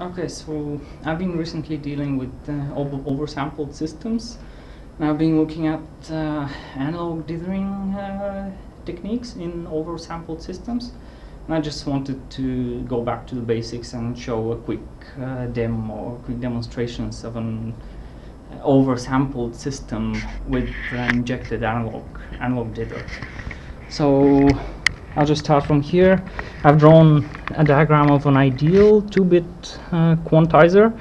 Okay, so I've been recently dealing with oversampled systems, and I've been looking at analog dithering techniques in oversampled systems, and I just wanted to go back to the basics and show a quick demo or quick demonstrations of an oversampled system with injected analog dither. So I'll just start from here. I've drawn a diagram of an ideal 2-bit quantizer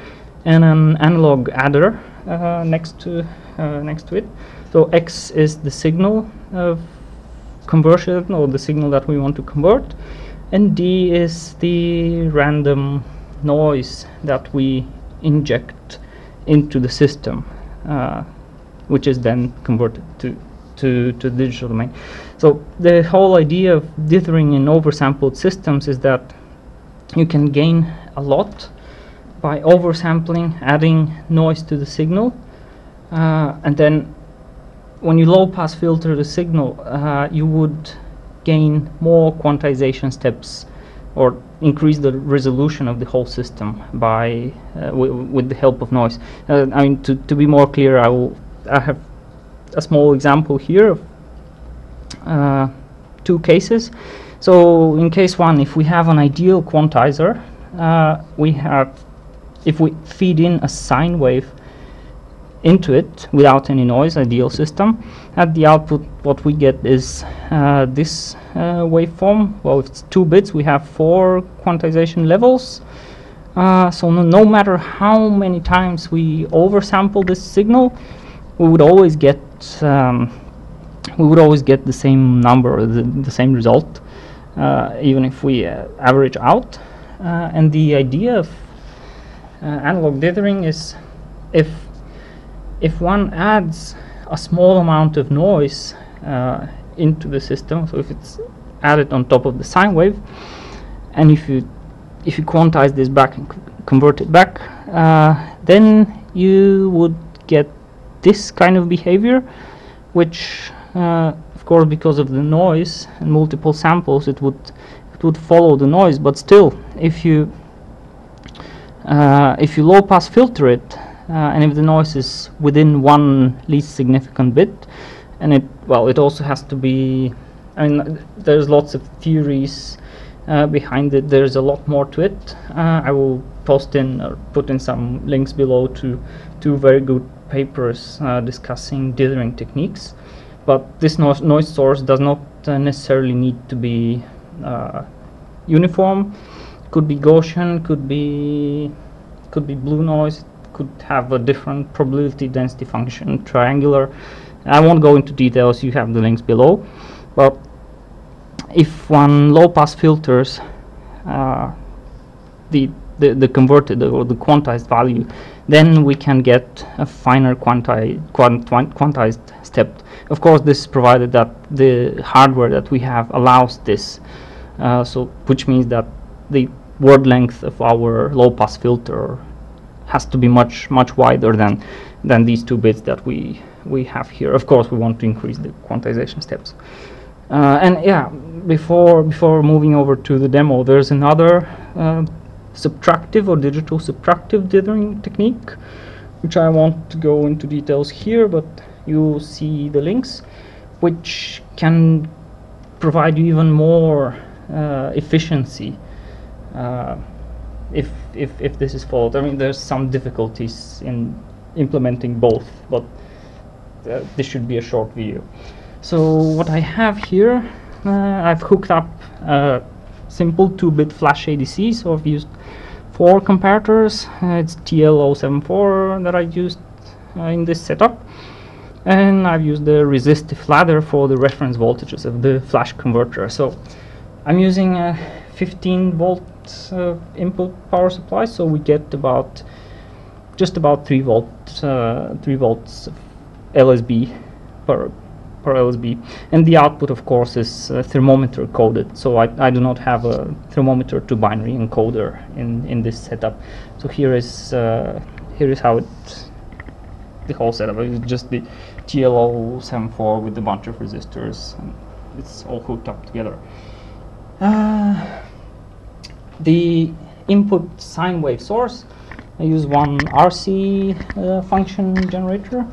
and an analog adder next to it. So X is the signal of conversion, or the signal that we want to convert, and D is the random noise that we inject into the system, which is then converted to the digital domain. So the whole idea of dithering in oversampled systems is that you can gain a lot by oversampling, adding noise to the signal, and then when you low-pass filter the signal, you would gain more quantization steps or increase the resolution of the whole system by with the help of noise. I mean, to be more clear, I have a small example here of two cases. So in case one, if we have an ideal quantizer, if we feed in a sine wave into it without any noise, ideal system, at the output what we get is this waveform. Well, if it's 2 bits, we have 4 quantization levels. So no matter how many times we oversample this signal, we would always get the same number, the same result, even if we average out. And the idea of analog dithering is, if one adds a small amount of noise into the system, so if it's added on top of the sine wave, and if you quantize this back and convert it back, then you would get this kind of behavior, which of course, because of the noise and multiple samples, it would follow the noise. But still, if you low pass filter it, and if the noise is within one least significant bit, and it also has to be, I mean, there's lots of theories behind it. There's a lot more to it. I will post in or put in some links below to 2 very good papers discussing dithering techniques, but this noise source does not necessarily need to be uniform. Could be Gaussian, could be blue noise, could have a different probability density function, triangular. I won't go into details, you have the links below. But if one low pass filters the converted or the quantized value, then we can get a finer quantized step. Of course, this is provided that the hardware that we have allows this, so which means that the word length of our low-pass filter has to be much wider than these 2 bits that we have here. Of course, we want to increase the quantization steps. And yeah, before moving over to the demo, there's another subtractive or digital subtractive dithering technique, which I won't go into details here, but you'll see the links, which can provide you even more efficiency if this is followed. I mean, there's some difficulties in implementing both, but this should be a short video. So what I have here, I've hooked up simple 2-bit flash ADC, so I've used 4 comparators. It's TL074 that I used in this setup, and I've used the resistive ladder for the reference voltages of the flash converter. So I'm using a 15-volt input power supply, so we get about just about 3 volts of LSB per LSB, and the output, of course, is thermometer coded. So I do not have a thermometer to binary encoder in this setup. So here is how the whole setup is, just the TL074 with a bunch of resistors, and it's all hooked up together. The input sine wave source. I use one RC function generator.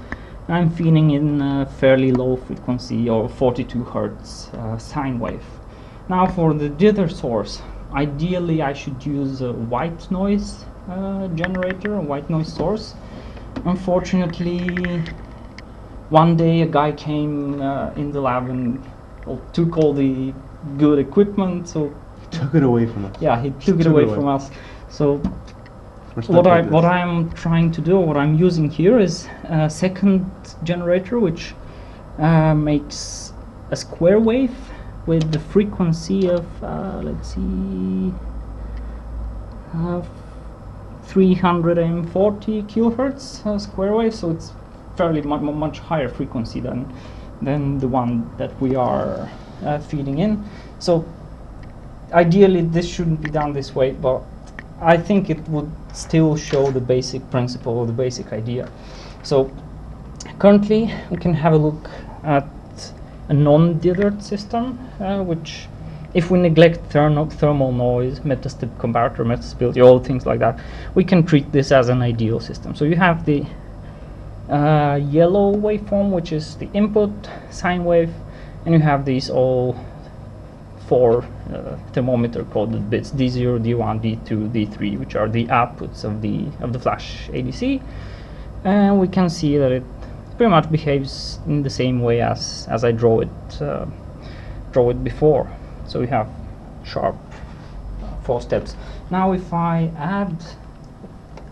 I'm feeding in a fairly low frequency or 42 hertz sine wave. Now for the jitter source, ideally I should use a white noise generator, a white noise source. Unfortunately, one day a guy came in the lab and took all the good equipment, so he took it away from us. Yeah, he took it away from us. So what I'm trying to do, what I'm using here, is a second generator which makes a square wave with the frequency of let's see, 340 kilohertz square wave. So it's fairly much higher frequency than the one that we are feeding in. So ideally this shouldn't be done this way, but I think it would still show the basic principle or the basic idea. So currently we can have a look at a non-dithered system, which, if we neglect thermal noise, metastep comparator, metastability, all things like that, we can treat this as an ideal system. So you have the yellow waveform, which is the input sine wave, and you have these all four thermometer coded bits, D0, D1, D2, D3, which are the outputs of the flash ADC, and we can see that it pretty much behaves in the same way as I draw it before. So we have sharp four steps. Now if I add,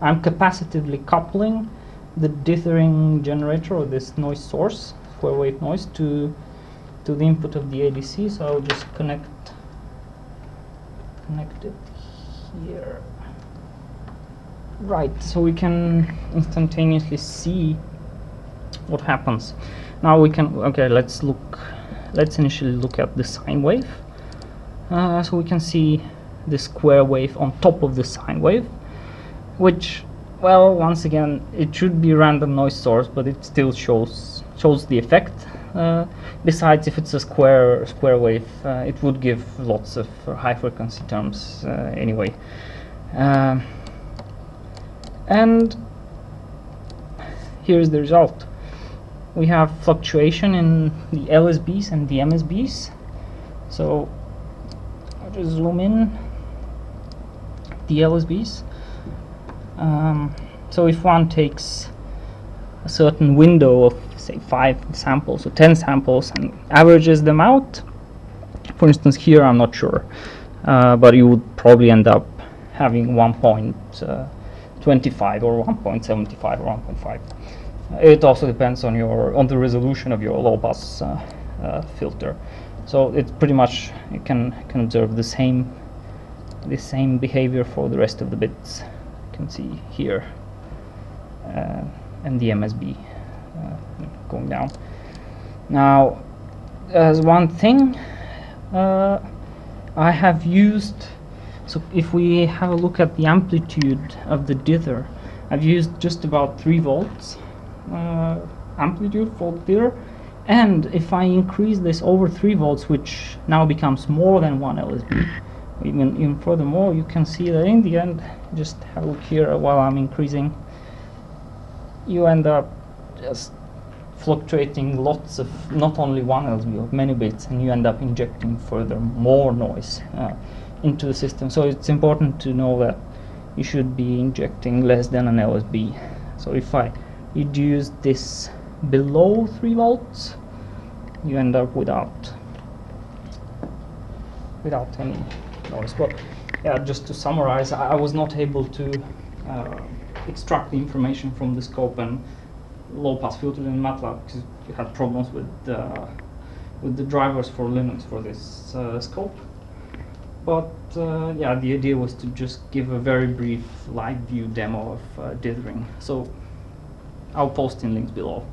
I'm capacitively coupling the dithering generator, or this noise source, square wave noise, to the input of the ADC. So I'll just connect it here. Right, so we can instantaneously see what happens. Now we can, okay, let's initially look at the sine wave. So we can see the square wave on top of the sine wave, which, well, once again, it should be random noise source, but it still shows the effect. Besides, if it's a square wave, it would give lots of high frequency terms anyway. And here's the result. We have fluctuation in the LSBs and the MSBs. So I'll just zoom in the LSBs. So if one takes a certain window of, say, 5 samples or 10 samples and averages them out, for instance here, I'm not sure, but you would probably end up having 1.25 or 1.75 or 1.5. It also depends on the resolution of your low pass filter. So it's pretty much, you can observe the same behavior for the rest of the bits. You can see here, and the MSB going down. Now, as one thing, I have used, so if we have a look at the amplitude of the dither, I've used just about 3 volts amplitude for dither, and if I increase this over 3 volts, which now becomes more than one LSB, even furthermore, you can see that in the end, just have a look here while I'm increasing, you end up just fluctuating lots of, not only one LSB, but many bits, and you end up injecting further more noise into the system. So it's important to know that you should be injecting less than an LSB. So if I reduce this below 3 volts, you end up without any noise. But yeah, just to summarize, I was not able to extract the information from the scope and low-pass filter in MATLAB because we had problems with the drivers for Linux for this scope. But yeah, the idea was to just give a very brief live view demo of dithering. So I'll post in links below.